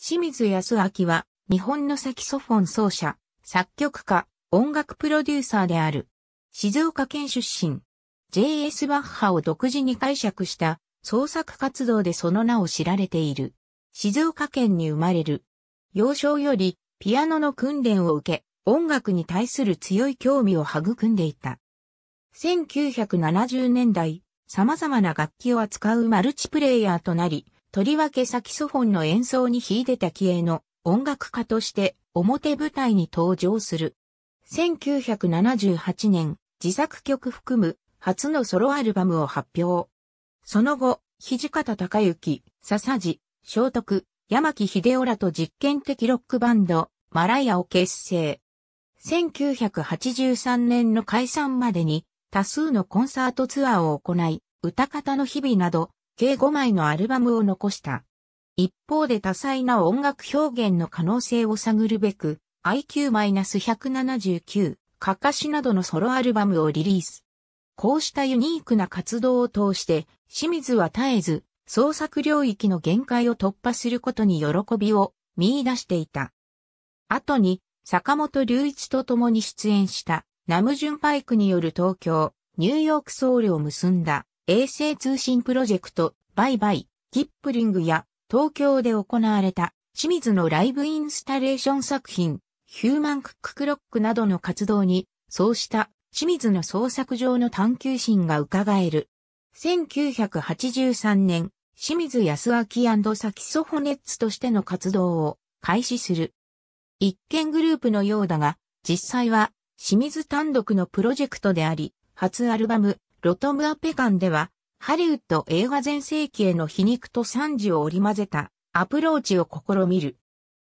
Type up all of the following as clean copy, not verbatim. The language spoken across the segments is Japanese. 清水康明は、日本のサキソフォン奏者、作曲家、音楽プロデューサーである。静岡県出身。J.S. バッハを独自に解釈した創作活動でその名を知られている。静岡県に生まれる。幼少よりピアノの訓練を受け、音楽に対する強い興味を育んでいた。1970年代、様々な楽器を扱うマルチプレイヤーとなり、とりわけサキソフォンの演奏に秀でた気鋭の音楽家として表舞台に登場する。1978年、自作曲含む初のソロアルバムを発表。その後、土方隆之、笹路、聖徳、山木秀夫らと実験的ロックバンド、マラヤを結成。1983年の解散までに多数のコンサートツアーを行い、歌方の日々など、計5枚のアルバムを残した。一方で多彩な音楽表現の可能性を探るべく、IQ-179、かかしなどのソロアルバムをリリース。こうしたユニークな活動を通して、清水は絶えず、創作領域の限界を突破することに喜びを見出していた。後に、坂本龍一と共に出演した、ナムジュンパイクによる東京、ニューヨークソウルを結んだ、衛星通信プロジェクト、バイバイ、キップリングや、東京で行われた、清水のライブインスタレーション作品、ヒューマンクッククロックなどの活動に、そうした、清水の創作上の探求心が伺える。1983年、清水康明&サキソフォネッツとしての活動を開始する。一見グループのようだが、実際は清水単独のプロジェクトであり、初アルバム、ロトムアペカンでは、ハリウッド映画全盛期への皮肉と賛辞を織り交ぜたアプローチを試みる。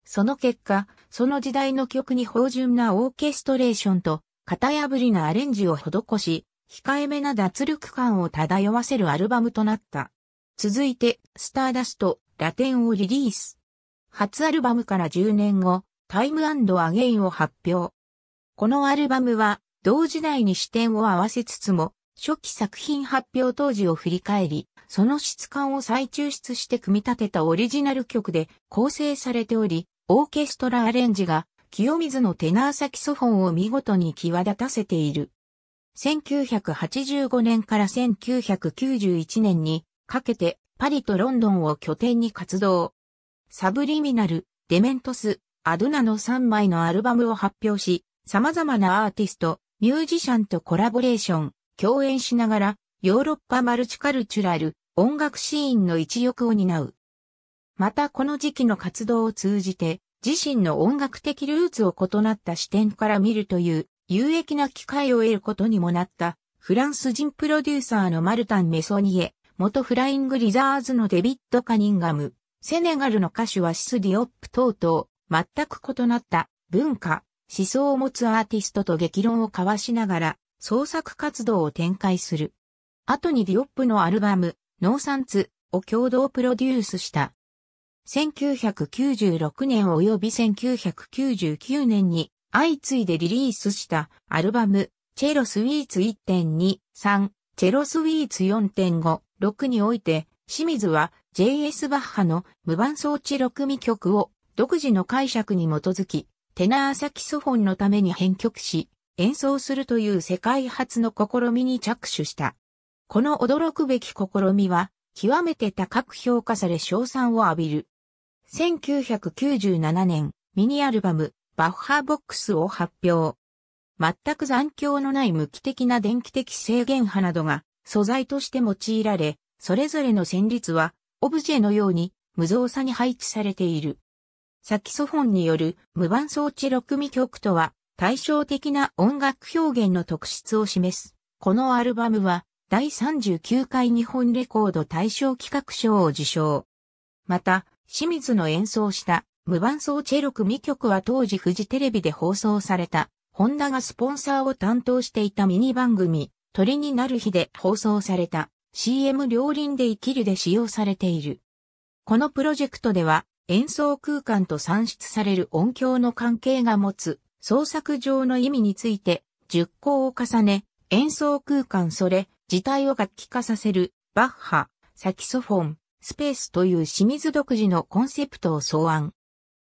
その結果、その時代の曲に芳醇なオーケストレーションと、型破りなアレンジを施し、控えめな脱力感を漂わせるアルバムとなった。続いて、スターダスト、ラテンをリリース。初アルバムから10年後、タイム&アゲインを発表。このアルバムは、同時代に視点を合わせつつも、初期作品発表当時を振り返り、その質感を再抽出して組み立てたオリジナル曲で構成されており、オーケストラアレンジが、清水のテナーサキソフォンを見事に際立たせている。1985年から1991年にかけてパリとロンドンを拠点に活動。サブリミナル、デメントス、アドゥナの3枚のアルバムを発表し、様々なアーティスト、ミュージシャンとコラボレーション、共演しながらヨーロッパマルチカルチュラル、音楽シーンの一翼を担う。またこの時期の活動を通じて、自身の音楽的ルーツを異なった視点から見るという有益な機会を得ることにもなったフランス人プロデューサーのマルタン・メソニエ、元フライング・リザーズのデビッド・カニンガム、セネガルの歌手はシス・ディオップ等々、全く異なった文化、思想を持つアーティストと激論を交わしながら創作活動を展開する。後にディオップのアルバム、ノーサンツを共同プロデュースした。1996年及び1999年に相次いでリリースしたアルバム、チェロスイーツ 1.2、3、チェロスイーツ 4.5、6において、清水は J.S. バッハの無伴奏チェロ組曲を独自の解釈に基づき、テナーサキソフォンのために編曲し、演奏するという世界初の試みに着手した。この驚くべき試みは、極めて高く評価され称賛を浴びる。1997年、ミニアルバム、バッハボックスを発表。全く残響のない無機的な電気的制限波などが素材として用いられ、それぞれの旋律はオブジェのように無造作に配置されている。サキソフォンによる無伴奏チェロ組曲とは対照的な音楽表現の特質を示す。このアルバムは第39回日本レコード大賞企画賞を受賞。また、清水の演奏した無伴奏チェロ組曲は当時フジテレビで放送された、ホンダがスポンサーを担当していたミニ番組、鳥になる日で放送された CM 両輪で生きるで使用されている。このプロジェクトでは演奏空間と産出される音響の関係が持つ創作上の意味について10項を重ね、演奏空間それ自体を楽器化させるバッハ、サキソフォン、スペースという清水独自のコンセプトを草案。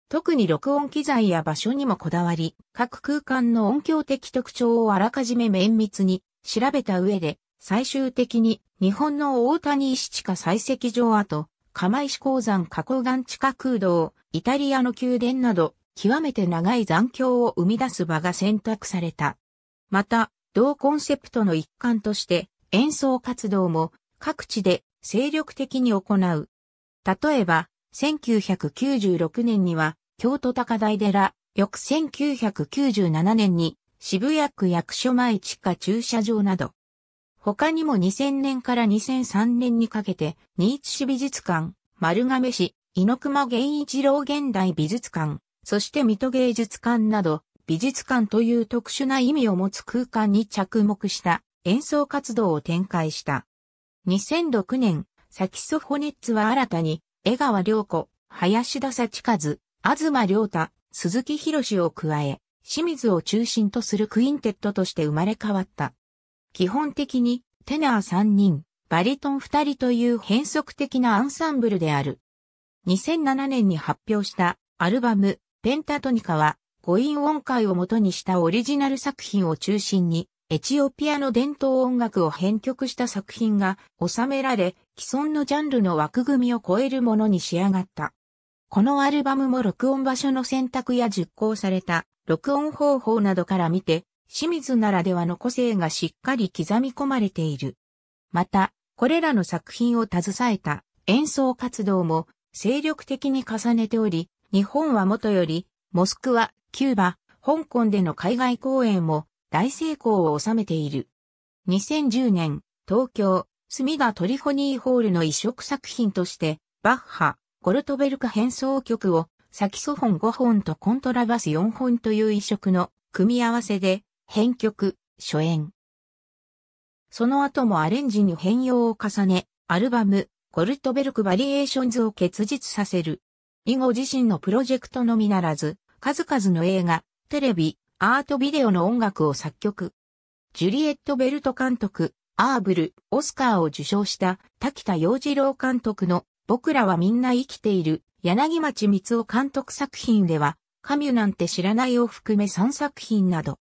特に録音機材や場所にもこだわり、各空間の音響的特徴をあらかじめ綿密に調べた上で、最終的に日本の大谷石地下採石場跡、釜石鉱山花崗岩地下空洞、イタリアの宮殿など、極めて長い残響を生み出す場が選択された。また、同コンセプトの一環として、演奏活動も各地で精力的に行う。例えば、1996年には京都高台寺、翌1997年に渋谷区役所前地下駐車場など、他にも2000年から2003年にかけて、新津市美術館、丸亀市、猪熊源一郎現代美術館、そして水戸芸術館など、美術館という特殊な意味を持つ空間に着目した演奏活動を展開した。2006年、サキソフォネッツは新たに、江川良子、林田幸和、東良太、鈴木博を加え、清水を中心とするクインテットとして生まれ変わった。基本的にテナー3人、バリトン2人という変則的なアンサンブルである。2007年に発表したアルバムペンタトニカは五音音階を元にしたオリジナル作品を中心にエチオピアの伝統音楽を編曲した作品が収められ既存のジャンルの枠組みを超えるものに仕上がった。このアルバムも録音場所の選択や熟考された録音方法などから見て清水ならではの個性がしっかり刻み込まれている。また、これらの作品を携えた演奏活動も精力的に重ねており、日本はもとより、モスクワ、キューバ、香港での海外公演も大成功を収めている。2010年、東京、墨田トリフォニーホールの移植作品として、バッハ、ゴルトベルカ変奏曲をサキソフォン5本とコントラバス4本という移植の組み合わせで、編曲、初演。その後もアレンジに変容を重ね、アルバム、ゴルトベルク・バリエーションズを結実させる。以後自身のプロジェクトのみならず、数々の映画、テレビ、アートビデオの音楽を作曲。ジュリエット・ベルト監督、アーブル、オスカーを受賞した滝田洋二郎監督の僕らはみんな生きている柳町光雄監督作品では、カミュなんて知らないを含め3作品など。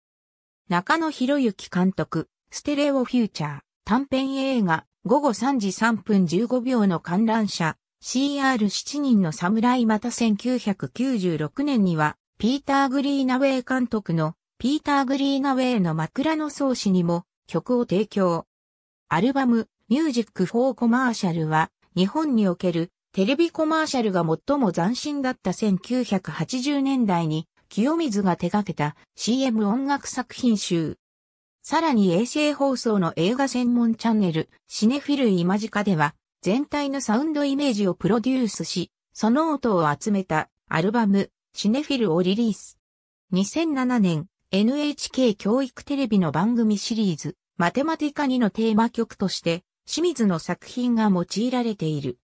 中野博之監督、ステレオフューチャー、短編映画、午後3時3分15秒の観覧車、CR7 人の侍。また1996年には、ピーター・グリーナウェイ監督の、ピーター・グリーナウェイの枕草子にも曲を提供。アルバム、ミュージック・フォー・コマーシャルは、日本におけるテレビコマーシャルが最も斬新だった1980年代に、清水が手掛けた CM 音楽作品集。さらに衛星放送の映画専門チャンネルシネフィルイマジカでは全体のサウンドイメージをプロデュースし、その音を集めたアルバムシネフィルをリリース。2007年 NHK 教育テレビの番組シリーズマテマティカ2のテーマ曲として清水の作品が用いられている。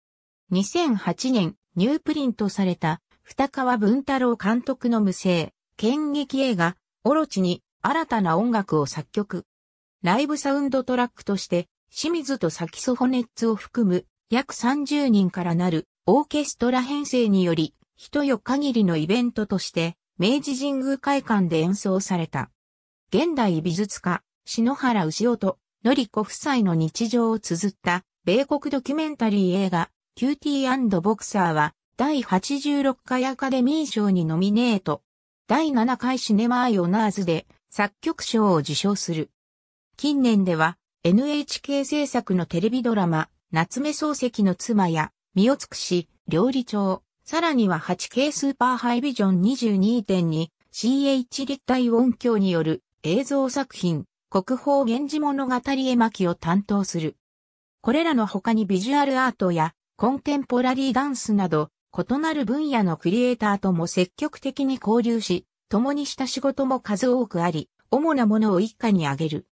2008年ニュープリントされた二川文太郎監督の無声、剣劇映画、オロチに新たな音楽を作曲。ライブサウンドトラックとして、清水とサキソフォネッツを含む約30人からなるオーケストラ編成により、一夜限りのイベントとして、明治神宮会館で演奏された。現代美術家、篠原牛尾と典子夫妻の日常を綴った、米国ドキュメンタリー映画、キューティー&ボクサーは、第86回アカデミー賞にノミネート。第7回シネマアイオナーズで作曲賞を受賞する。近年では NHK 制作のテレビドラマ、夏目漱石の妻や、身を尽くし、料理長、さらには 8K スーパーハイビジョン 22.2 CH 立体音響による映像作品、国宝源氏物語絵巻を担当する。これらの他にビジュアルアートやコンテンポラリーダンスなど、異なる分野のクリエイターとも積極的に交流し、共にした仕事も数多くあり、主なものを以下に挙げる。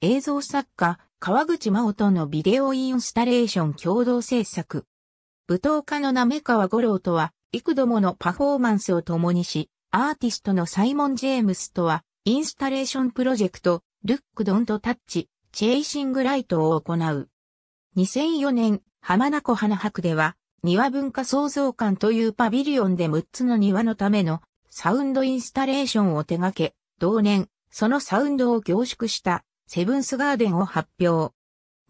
映像作家、川口真央とのビデオインスタレーション共同制作。舞踏家の滑川五郎とは、幾度ものパフォーマンスを共にし、アーティストのサイモン・ジェームスとは、インスタレーションプロジェクト、ルック・ドント・タッチ、チェイシング・ライトを行う。2004年、浜名湖花博では、庭文化創造館というパビリオンで6つの庭のためのサウンドインスタレーションを手掛け、同年、そのサウンドを凝縮したセブンスガーデンを発表。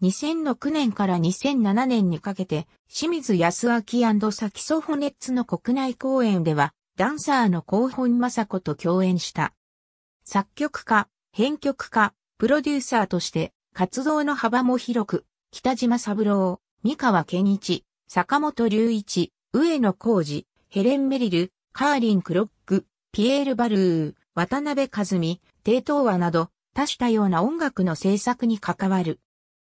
2006年から2007年にかけて、清水康明&サキソフォネッツの国内公演では、ダンサーの高本雅子と共演した。作曲家、編曲家、プロデューサーとして、活動の幅も広く、北島三郎、三川健一、坂本龍一、上野浩二、ヘレン・メリル、カーリン・クロック、ピエール・バルー、渡辺和美、テイトーワなど、多種多様な音楽の制作に関わる。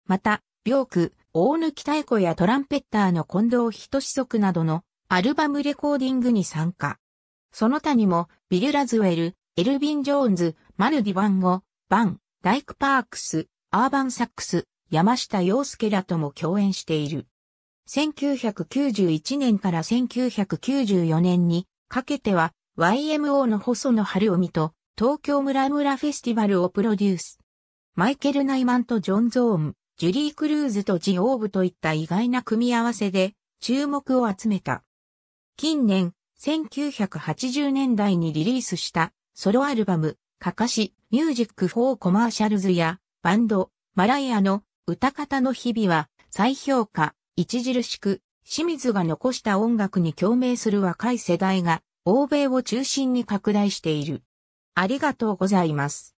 また、病苦、大貫妙子やトランペッターの近藤仁足などのアルバムレコーディングに参加。その他にも、ビル・ラズウェル、エルヴィン・ジョーンズ、マル・ディヴァンゴ、バン、ダイク・パークス、アーバン・サックス、山下洋輔らとも共演している。1991年から1994年にかけては、YMO の細野晴臣と東京ムラムラフェスティバルをプロデュース。マイケル・ナイマンとジョン・ゾーン。ジュリー・クルーズとジオーブといった意外な組み合わせで注目を集めた。近年、1980年代にリリースしたソロアルバム、かかし、ミュージック・フォー・コマーシャルズやバンド、マライアの歌方の日々は再評価、著しく、清水が残した音楽に共鳴する若い世代が欧米を中心に拡大している。ありがとうございます。